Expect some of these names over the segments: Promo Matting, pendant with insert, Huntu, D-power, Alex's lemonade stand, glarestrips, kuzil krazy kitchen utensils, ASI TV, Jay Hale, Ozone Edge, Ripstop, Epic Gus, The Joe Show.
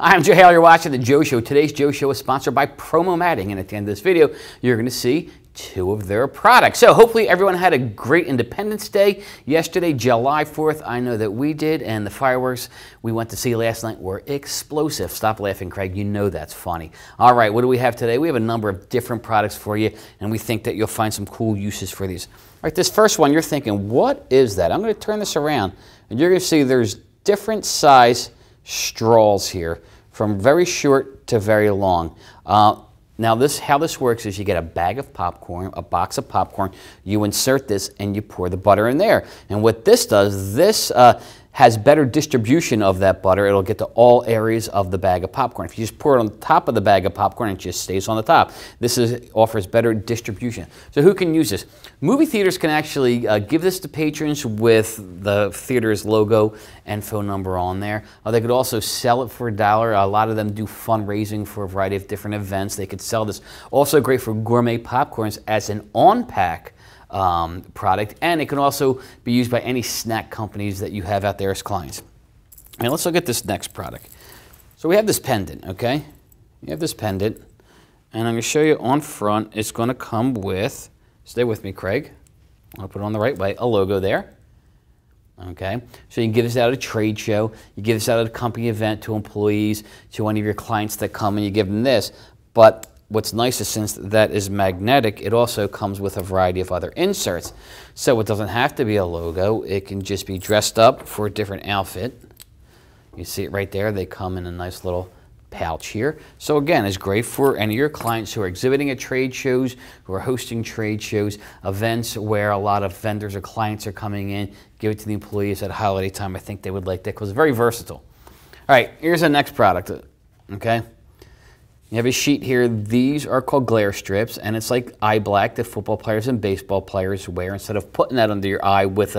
I'm Jay Hale, you're watching The Joe Show. Today's Joe Show is sponsored by Promo Matting, and at the end of this video, you're going to see two of their products. So hopefully everyone had a great Independence Day yesterday, July 4th. I know that we did, and the fireworks we went to see last night were explosive. Stop laughing, Craig. You know that's funny. All right, what do we have today? We have a number of different products for you, and we think that you'll find some cool uses for these. All right, this first one, you're thinking, what is that? I'm going to turn this around, and you're going to see there's different size straws here, from very short to very long. Now how this works is you get a bag of popcorn, a box of popcorn, you insert this and you pour the butter in there. And what this does, this has better distribution of that butter. It'll get to all areas of the bag of popcorn. If you just pour it on the top of the bag of popcorn, it just stays on the top. This offers better distribution. So who can use this? Movie theaters can actually give this to patrons with the theater's logo and phone number on there. They could also sell it for $1. A lot of them do fundraising for a variety of different events. They could sell this. Also great for gourmet popcorns as an on-pack product, and it can also be used by any snack companies that you have out there as clients. And let's look at this next product. So we have this pendant, okay? You have this pendant, and I'm going to show you on front, it's going to come with, stay with me, Craig, I'll put it on the right way, a logo there. Okay, so you can give this out at a trade show, you give this out at a company event to employees, to any of your clients that come, and you give them this. But what's nice is, since that is magnetic, it also comes with a variety of other inserts. So it doesn't have to be a logo. It can just be dressed up for a different outfit. You see it right there. They come in a nice little pouch here. So again, it's great for any of your clients who are exhibiting at trade shows, who are hosting trade shows, events where a lot of vendors or clients are coming in. Give it to the employees at holiday time. I think they would like that because it's very versatile. All right, here's the next product, okay? You have a sheet here. These are called glare strips, and it's like eye black that football players and baseball players wear. Instead of putting that under your eye with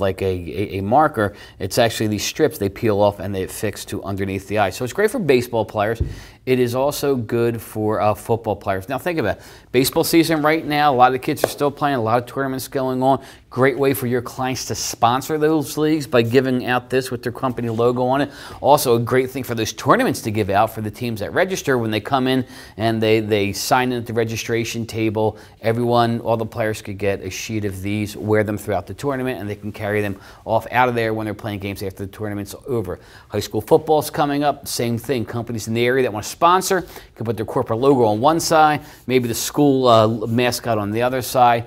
like a marker, it's actually these strips. They peel off and they affix to underneath the eye. So it's great for baseball players. It is also good for football players. Now think about it. Baseball season right now, a lot of the kids are still playing, a lot of tournaments going on. Great way for your clients to sponsor those leagues by giving out this with their company logo on it. Also a great thing for those tournaments to give out for the teams that register. When they come in and they sign in at the registration table, everyone, all the players could get a sheet of these, wear them throughout the tournament, and they can carry them off out of there when they're playing games after the tournament's over. High school football's coming up, same thing. Companies in the area that want to sponsor can put their corporate logo on one side, maybe the school mascot on the other side.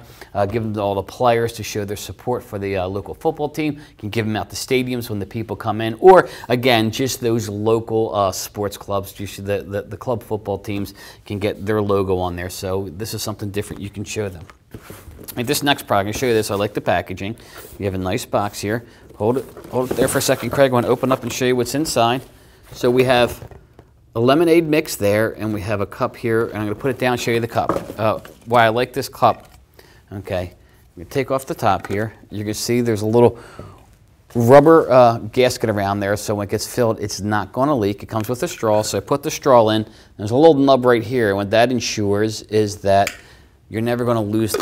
Give them to all the players to show their support for the local football team. You can give them out to stadiums when the people come in, or again, just those local sports clubs. Just the club football teams can get their logo on there. So this is something different you can show them. And this next product, I'll show you this. I like the packaging. You have a nice box here. Hold it there for a second, Craig. I want to open up and show you what's inside. So we have a lemonade mix there, and we have a cup here. And I'm going to put it down and show you the cup. Why I like this cup. Okay, I'm going to take off the top here. You can see there's a little rubber gasket around there, so when it gets filled, it's not going to leak. It comes with a straw, so I put the straw in. There's a little nub right here, and what that ensures is that you're never going to lose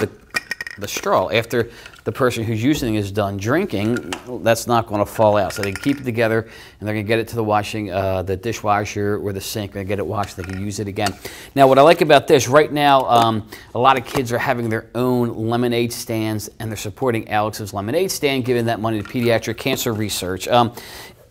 the straw. After the person who's using it is done drinking, that's not going to fall out. So they can keep it together, and they're going to get it to the washing, the dishwasher or the sink. They get it washed. They can use it again. Now, what I like about this, right now, a lot of kids are having their own lemonade stands, and they're supporting Alex's Lemonade Stand, giving that money to pediatric cancer research.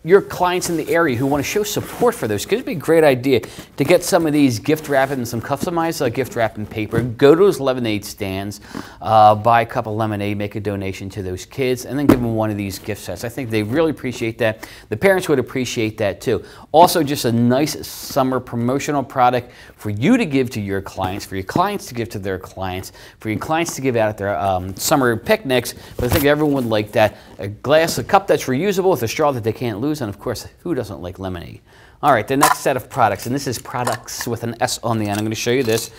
Your clients in the area who want to show support for those, because it'd be a great idea to get some of these gift wrapped and some customized gift wrapping paper. Go to those lemonade stands, buy a cup of lemonade, make a donation to those kids, and then give them one of these gift sets. I think they really appreciate that. The parents would appreciate that too. Also, just a nice summer promotional product for you to give to your clients, for your clients to give to their clients, for your clients to give out at their summer picnics. But I think everyone would like that. A glass, a cup that's reusable with a straw that they can't lose. And of course, who doesn't like lemonade? All right, the next set of products, and this is products with an S on the end. I'm going to show you this.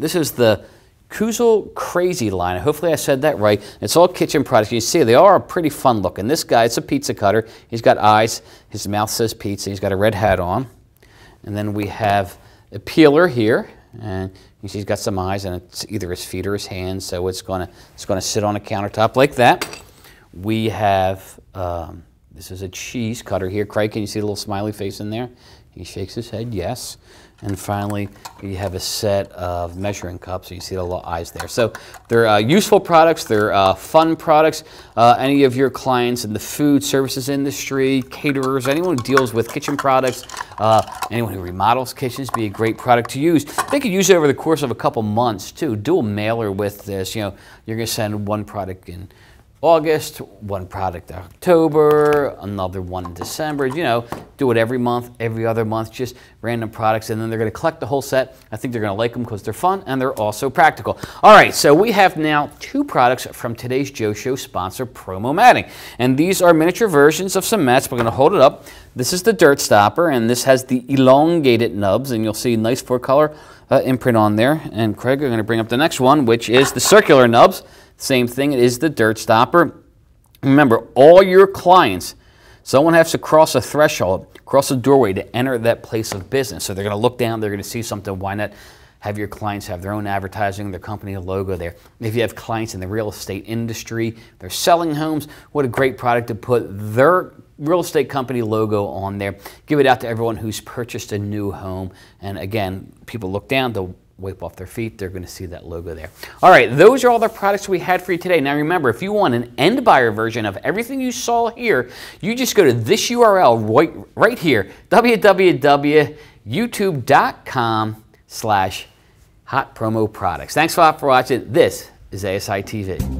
This is the Kuzil Krazy line. Hopefully I said that right. It's all kitchen products. You see, they are pretty fun looking. This guy, it's a pizza cutter. He's got eyes. His mouth says pizza. He's got a red hat on. And then we have a peeler here. And you see he's got some eyes, and it's either his feet or his hands. So it's going to sit on a countertop like that. We have... this is a cheese cutter here. Craig, can you see the little smiley face in there? He shakes his head, yes. And finally, you have a set of measuring cups. So you see the little eyes there. So they're useful products. They're fun products. Any of your clients in the food services industry, caterers, anyone who deals with kitchen products, anyone who remodels kitchens, be a great product to use. They could use it over the course of a couple months too. Do a mailer with this. You know, you're going to send one product in August, one product in October, another one in December. You know, do it every month, every other month, just random products, and then they're going to collect the whole set. I think they're going to like them because they're fun and they're also practical. All right, so we have now two products from today's Joe Show sponsor, Promo Matting, and these are miniature versions of some mats. We're going to hold it up. This is the dirt stopper, and this has the elongated nubs, and you'll see a nice four-color imprint on there. And Craig, we're going to bring up the next one, which is the circular nubs. Same thing, it is the dirt stopper. Remember, all your clients, someone has to cross a threshold, cross a doorway to enter that place of business. So they're going to look down, they're going to see something. Why not have your clients have their own advertising, their company logo there? If you have clients in the real estate industry, they're selling homes, what a great product to put their real estate company logo on there. Give it out to everyone who's purchased a new home. And again, people look down, they'll wipe off their feet, they're going to see that logo there. All right, those are all the products we had for you today. Now remember, if you want an end buyer version of everything you saw here, you just go to this URL right here, www.youtube.com/hotpromoproducts. Thanks a lot for watching. This is ASI TV.